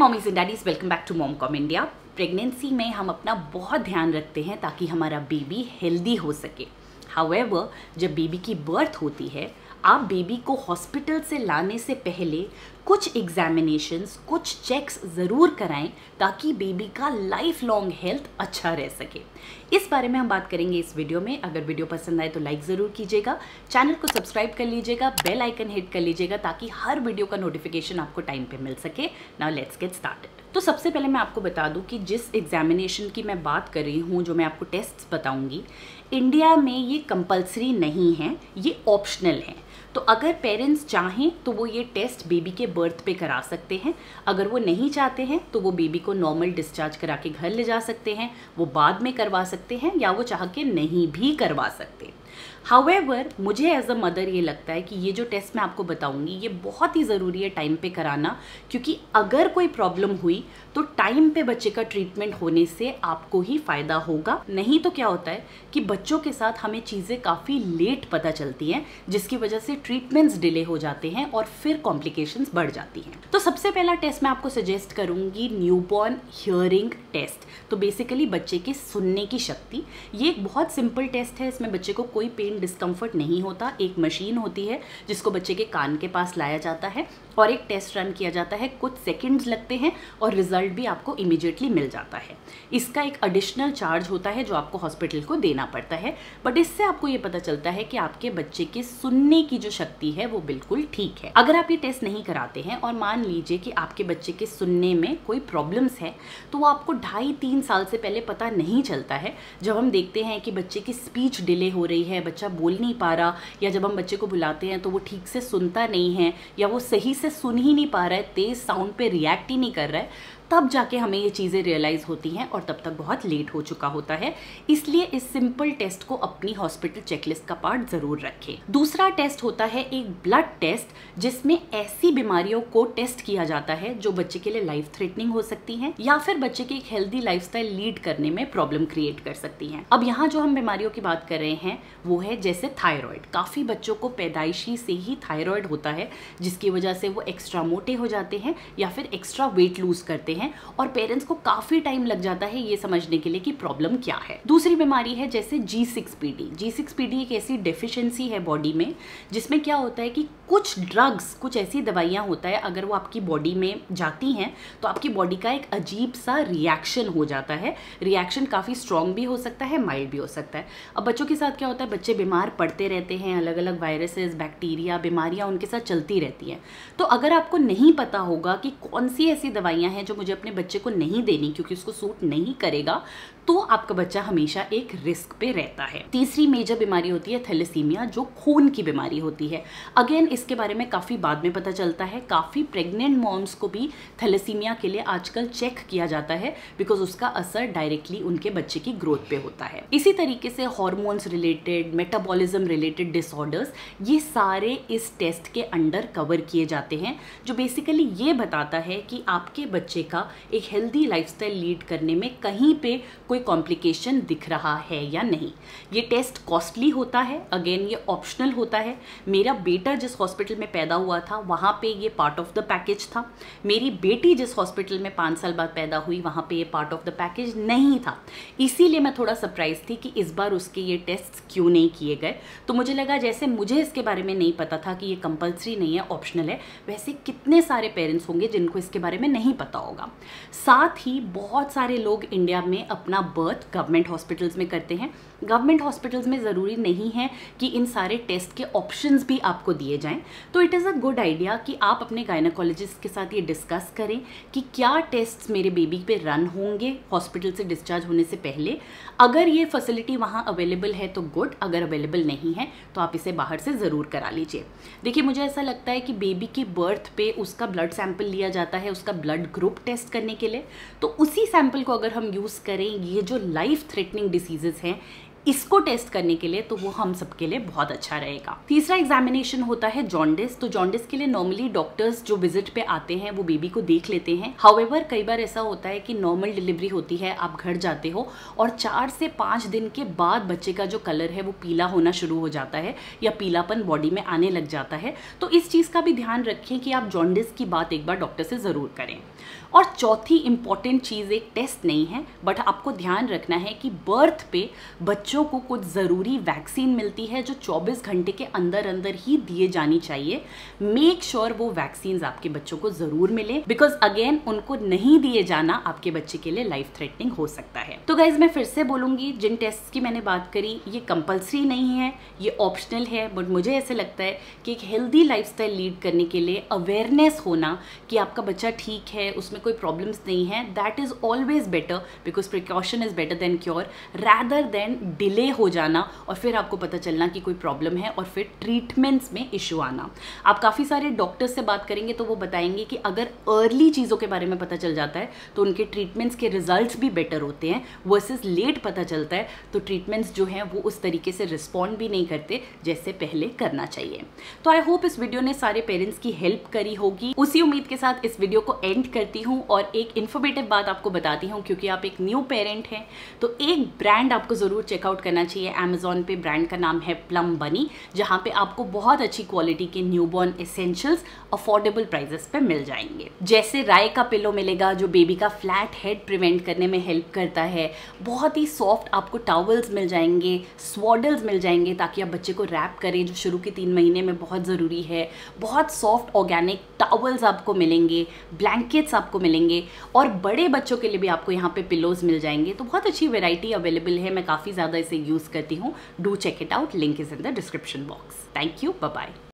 Mommies and daddies, welcome back to mom dot com India. Pregnancy में हम अपना बहुत ध्यान रखते हैं ताकि हमारा बेबी हेल्दी हो सके। हाउएवर, जब बेबी की बर्थ होती है, आप बेबी को हॉस्पिटल से लाने से पहले कुछ एग्जामिनेशंस, कुछ चेक्स ज़रूर कराएं ताकि बेबी का लाइफ लॉन्ग हेल्थ अच्छा रह सके। इस बारे में हम बात करेंगे इस वीडियो में। अगर वीडियो पसंद आए तो लाइक ज़रूर कीजिएगा, चैनल को सब्सक्राइब कर लीजिएगा, बेल आइकन हिट कर लीजिएगा ताकि हर वीडियो का नोटिफिकेशन आपको टाइम पे मिल सके। Now let's get started. तो सबसे पहले मैं आपको बता दूं कि जिस एग्जामिनेशन की मैं बात कर रही हूँ, जो मैं आपको टेस्ट्स बताऊँगी, इंडिया में ये कंपलसरी नहीं है, ये ऑप्शनल है। तो अगर पेरेंट्स चाहें तो वो ये टेस्ट बेबी के बर्थ पे करा सकते हैं। अगर वो नहीं चाहते हैं तो वो बेबी को नॉर्मल डिस्चार्ज करा के घर ले जा सकते हैं, वो बाद में करवा सकते हैं या वो चाह के नहीं भी करवा सकते। हाउएवर, मुझे एज अ मदर ये लगता है कि ये जो टेस्ट मैं आपको बताऊंगी ये बहुत ही ज़रूरी है टाइम पे कराना, क्योंकि अगर कोई प्रॉब्लम हुई तो टाइम पे बच्चे का ट्रीटमेंट होने से आपको ही फ़ायदा होगा। नहीं तो क्या होता है कि बच्चों के साथ हमें चीज़ें काफ़ी लेट पता चलती हैं, जिसकी वजह से ट्रीटमेंट्स डिले हो जाते हैं और फिर कॉम्प्लिकेशंस बढ़ जाती हैं। तो सबसे पहला टेस्ट मैं आपको सजेस्ट करूँगी न्यूबॉर्न हियरिंग टेस्ट। तो बेसिकली बच्चे की सुनने की शक्ति, ये एक बहुत सिंपल टेस्ट है। इसमें बच्चे को कोई पेन डिस्कम्फर्ट नहीं होता। एक मशीन होती है जिसको बच्चे के कान के पास लाया जाता है और एक टेस्ट रन किया जाता है। कुछ सेकंड्स लगते हैं और रिजल्ट भी आपको इमीडिएटली मिल जाता है। इसका एक एडिशनल चार्ज होता है जो आपको हॉस्पिटल को देना पड़ता है, बट इससे आपको ये पता चलता है कि आपके बच्चे के सुनने की जो शक्ति है वो बिल्कुल ठीक है। अगर आप ये टेस्ट नहीं कराते हैं और मान लीजिए कि आपके बच्चे के सुनने में कोई प्रॉब्लम्स है, तो वो आपको 2.5-3 साल से पहले पता नहीं चलता है। जब हम देखते हैं कि बच्चे की स्पीच डिले हो रही है, बच्चा बोल नहीं पा रहा, या जब हम बच्चे को बुलाते हैं तो वो ठीक से सुनता नहीं है, या वो सही से सुन ही नहीं पा रहा है, तेज साउंड पे रिएक्ट ही नहीं कर रहा है, तब जाके हमें ये चीज़ें रियलाइज़ होती हैं और तब तक बहुत लेट हो चुका होता है। इसलिए इस सिंपल टेस्ट को अपनी हॉस्पिटल चेकलिस्ट का पार्ट ज़रूर रखें। दूसरा टेस्ट होता है एक ब्लड टेस्ट, जिसमें ऐसी बीमारियों को टेस्ट किया जाता है जो बच्चे के लिए लाइफ थ्रेटनिंग हो सकती हैं या फिर बच्चे की एक हेल्दी लाइफस्टाइल लीड करने में प्रॉब्लम क्रिएट कर सकती हैं। अब यहाँ जो हम बीमारियों की बात कर रहे हैं वो है जैसे थायरॉयड। काफ़ी बच्चों को पैदाइशी से ही थायरॉयड होता है, जिसकी वजह से वो एक्स्ट्रा मोटे हो जाते हैं या फिर एक्स्ट्रा वेट लूज करते हैं और पेरेंट्स को काफी टाइम लग जाता है ये समझने के लिए कि प्रॉब्लम क्या है। दूसरी बीमारी है जैसे G6PD। G6PD एक ऐसी डेफिशिएंसी है बॉडी में, जिसमें क्या होता है कि कुछ ड्रग्स, कुछ ऐसी दवाइयाँ होता है, अगर वो आपकी बॉडी में जाती हैं तो आपकी बॉडी का एक अजीब सा रिएक्शन हो जाता है। रिएक्शन काफ़ी स्ट्रॉन्ग भी हो सकता है, माइल्ड भी हो सकता है। अब बच्चों के साथ क्या होता है, बच्चे बीमार पड़ते रहते हैं, अलग अलग वायरसेस, बैक्टीरिया, बीमारियाँ उनके साथ चलती रहती हैं। तो अगर आपको नहीं पता होगा कि कौन सी ऐसी दवाइयाँ हैं जो मुझे अपने बच्चे को नहीं देनी क्योंकि उसको सूट नहीं करेगा, तो आपका बच्चा हमेशा एक रिस्क पे रहता है। तीसरी मेजर बीमारी होती है थैलेसीमिया, जो खून की बीमारी होती है। अगेन, इसके बारे में काफ़ी बाद में पता चलता है। काफ़ी प्रेग्नेंट मॉम्स को भी थैलेसीमिया के लिए आजकल चेक किया जाता है, बिकॉज उसका असर डायरेक्टली उनके बच्चे की ग्रोथ पे होता है। इसी तरीके से hormones related, metabolism related disorders, ये सारे इस टेस्ट के अंडर कवर किए जाते हैं, जो बेसिकली ये बताता है कि आपके बच्चे का एक हेल्दी लाइफस्टाइल लीड करने में कहीं पे कोई कॉम्प्लिकेशन दिख रहा है या नहीं। ये टेस्ट कॉस्टली होता है, अगेन ये ऑप्शनल होता है। मेरा बेटा जिस हॉस्पिटल में पैदा हुआ था वहाँ पे ये पार्ट ऑफ द पैकेज था। मेरी बेटी जिस हॉस्पिटल में 5 साल बाद पैदा हुई वहाँ पे ये पार्ट ऑफ द पैकेज नहीं था। इसीलिए मैं थोड़ा सरप्राइज थी कि इस बार उसके ये टेस्ट क्यों नहीं किए गए। तो मुझे लगा जैसे मुझे इसके बारे में नहीं पता था कि ये कंपल्सरी नहीं है, ऑप्शनल है, वैसे कितने सारे पेरेंट्स होंगे जिनको इसके बारे में नहीं पता होगा। साथ ही बहुत सारे लोग इंडिया में अपना बर्थ गवर्नमेंट हॉस्पिटल्स में करते हैं। गवर्नमेंट हॉस्पिटल्स में ज़रूरी नहीं है कि इन सारे टेस्ट के ऑप्शंस भी आपको दिए जाएं। तो it is a good idea कि आप अपने गायनाकोलॉजिस्ट के साथ ये डिस्कस करें कि क्या टेस्ट मेरे बेबी पे रन होंगे हॉस्पिटल से डिस्चार्ज होने से पहले। अगर ये फैसिलिटी वहाँ अवेलेबल है तो गुड, अगर अवेलेबल नहीं है तो आप इसे बाहर से ज़रूर करा लीजिए। देखिए, मुझे ऐसा लगता है कि बेबी की बर्थ पे उसका ब्लड सैंपल लिया जाता है, उसका ब्लड ग्रुप टेस्ट करने के लिए। तो उसी सैंपल को अगर हम यूज़ करें ये जो लाइफ थ्रेटनिंग डिसीजेस हैं इसको टेस्ट करने के लिए, तो वो हम सबके लिए बहुत अच्छा रहेगा। तीसरा एग्जामिनेशन होता है जॉन्डिस। तो जॉन्डिस के लिए नॉर्मली डॉक्टर्स जो विजिट पे आते हैं वो बेबी को देख लेते हैं। हाउएवर, कई बार ऐसा होता है कि नॉर्मल डिलीवरी होती है, आप घर जाते हो और 4 से 5 दिन के बाद बच्चे का जो कलर है वो पीला होना शुरू हो जाता है या पीलापन बॉडी में आने लग जाता है। तो इस चीज़ का भी ध्यान रखें कि आप जॉन्डिस की बात एक बार डॉक्टर से ज़रूर करें। और चौथी इम्पॉर्टेंट चीज़ एक टेस्ट नहीं है, बट आपको ध्यान रखना है कि बर्थ पे बच्चों को कुछ ज़रूरी वैक्सीन मिलती है जो 24 घंटे के अंदर अंदर ही दिए जानी चाहिए। मेक श्योर वो वैक्सीन आपके बच्चों को ज़रूर मिले, बिकॉज अगेन उनको नहीं दिए जाना आपके बच्चे के लिए लाइफ थ्रेटनिंग हो सकता है। तो गाइज मैं फिर से बोलूँगी, जिन टेस्ट की मैंने बात करी ये कंपल्सरी नहीं है, ये ऑप्शनल है, बट मुझे ऐसे लगता है कि एक हेल्दी लाइफस्टाइल लीड करने के लिए अवेयरनेस होना कि आपका बच्चा ठीक है, उसमें कोई प्रॉब्लम्स नहीं है, that is always better, because precaution is better than cure rather than delay हो जाना और फिर आपको पता चलना कि कोई प्रॉब्लम है और फिर ट्रीटमेंट्स में इशू आना। आप काफ़ी सारे डॉक्टर्स से बात करेंगे तो वो बताएंगे कि अगर अर्ली चीज़ों के बारे में पता चल जाता है तो उनके ट्रीटमेंट्स के रिजल्ट भी बेटर होते हैं, वर्सेस लेट पता चलता है तो ट्रीटमेंट्स जो हैं वो उस तरीके से रिस्पॉन्ड भी नहीं करते जैसे पहले करना चाहिए। तो आई होप इस वीडियो ने सारे पेरेंट्स की हेल्प करी होगी। उसी उम्मीद के साथ इस वीडियो को एंड करती हूँ और एक इन्फॉर्मेटिव बात आपको बताती हूँ, क्योंकि आप एक न्यू पेरेंट हैं तो एक ब्रांड आपको ज़रूर चेकआउट करना चाहिए। अमेजॉन पे ब्रांड का नाम है प्लम बनी, जहाँ पे आपको बहुत अच्छी क्वालिटी के न्यूबॉर्न एसेंशियल्स अफोर्डेबल प्राइजेस पे मिल जाएंगे। जैसे राय का पिलो मिलेगा जो बेबी का फ्लैट हेड प्रिवेंट करने में हेल्प करता है, बहुत ही सॉफ्ट आपको टॉवल्स मिल जाएंगे, स्वॉडल्स मिल जाएंगे ताकि आप बच्चे को रैप करें जो शुरू के 3 महीने में बहुत ज़रूरी है। बहुत सॉफ्ट ऑर्गेनिक टॉवल्स आपको मिलेंगे, ब्लैंकेट्स आपको मिलेंगे और बड़े बच्चों के लिए भी आपको यहाँ पे पिलोज मिल जाएंगे। तो बहुत अच्छी वैरायटी अवेलेबल है, मैं काफ़ी ज़्यादा इसे यूज़ करती हूँ। Do check it out, link is in the description box. Thank you, bye bye.